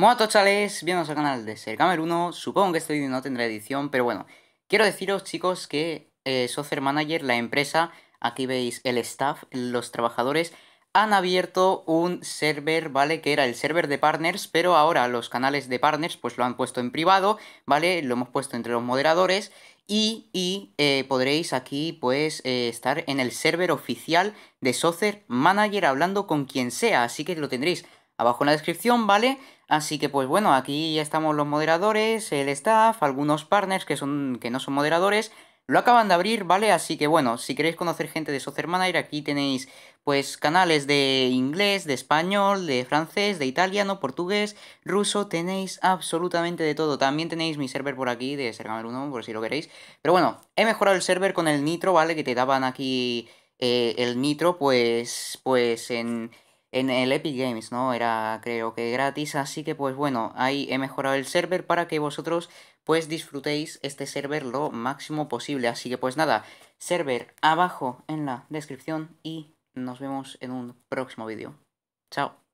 Moto chavales, bienvenidos al canal de Sergamer1. Supongo que este vídeo no tendrá edición, pero bueno, quiero deciros chicos que Soccer Manager, la empresa, aquí veis el staff, los trabajadores, han abierto un server, ¿vale? Que era el server de partners, pero ahora los canales de partners pues lo han puesto en privado, ¿vale? Lo hemos puesto entre los moderadores y podréis aquí pues estar en el server oficial de Soccer Manager hablando con quien sea, así que lo tendréis abajo en la descripción, ¿vale? Así que pues bueno, aquí ya estamos los moderadores, el staff, algunos partners que no son moderadores. Lo acaban de abrir, ¿vale? Así que bueno, si queréis conocer gente de Soccer Manager, aquí tenéis pues canales de inglés, de español, de francés, de italiano, portugués, ruso. Tenéis absolutamente de todo. También tenéis mi server por aquí de Sergamer1, por si lo queréis. Pero bueno, he mejorado el server con el nitro, ¿vale? Que te daban aquí el nitro pues en el Epic Games, ¿no? Era, creo que gratis, así que pues bueno, ahí he mejorado el server para que vosotros pues disfrutéis este server lo máximo posible. Así que pues nada, server abajo en la descripción y nos vemos en un próximo vídeo. Chao.